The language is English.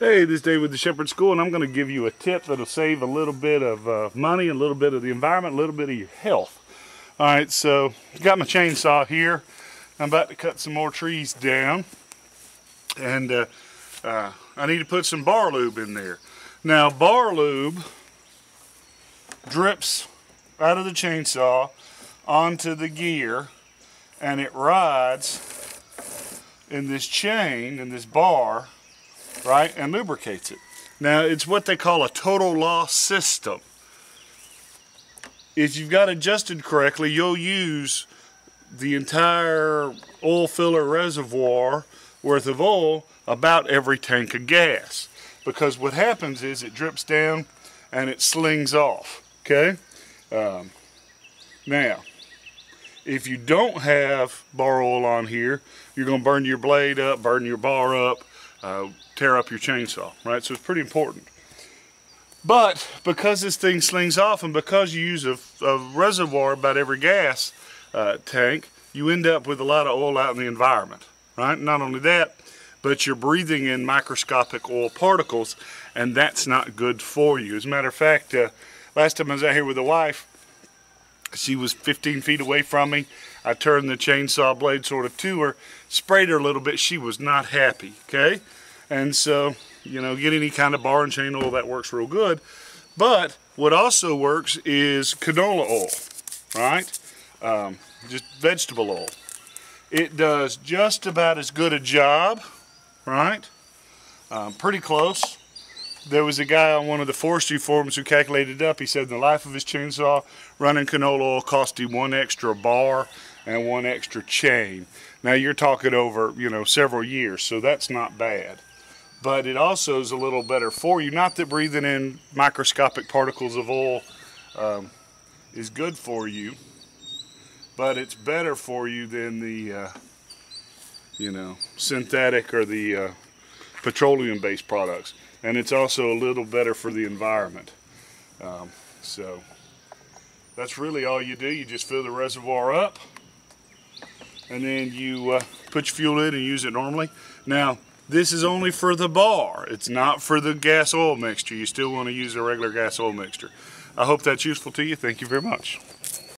Hey, this is Dave with the Shepherd School, and I'm going to give you a tip that'll save a little bit of money, a little bit of the environment, a little bit of your health. All right, so I've got my chainsaw here. I'm about to cut some more trees down, and I need to put some bar lube in there. Now, bar lube drips out of the chainsaw onto the gear, and it rides in this chain, in this bar, right, and lubricates it. Now, it's what they call a total loss system. If you've got adjusted correctly, you'll use the entire oil filler reservoir worth of oil about every tank of gas, because what happens is it drips down and it slings off, okay? Now, if you don't have bar oil on here, you're going to burn your blade up, burn your bar up, tear up your chainsaw, right? So it's pretty important. But because this thing slings off and because you use a reservoir about every gas tank, you end up with a lot of oil out in the environment, right? Not only that, but you're breathing in microscopic oil particles, and that's not good for you. As a matter of fact, last time I was out here with the wife, she was 15 feet away from me. I turned the chainsaw blade sort of to her, sprayed her a little bit. She was not happy, okay? And so, you know, get any kind of bar and chain oil, that works real good. But what also works is canola oil, right? Just vegetable oil. It does just about as good a job, right? Pretty close. There was a guy on one of the forestry forums who calculated it up. He said in the life of his chainsaw, running canola oil cost him one extra bar and one extra chain. Now you're talking over, you know, several years, so that's not bad. But it also is a little better for you. Not that breathing in microscopic particles of oil is good for you, but it's better for you than the, you know, synthetic or the petroleum-based products. And it's also a little better for the environment. So that's really all you do. You just fill the reservoir up, and then you put your fuel in and use it normally. Now, this is only for the bar. It's not for the gas oil mixture. You still want to use a regular gas oil mixture. I hope that's useful to you. Thank you very much.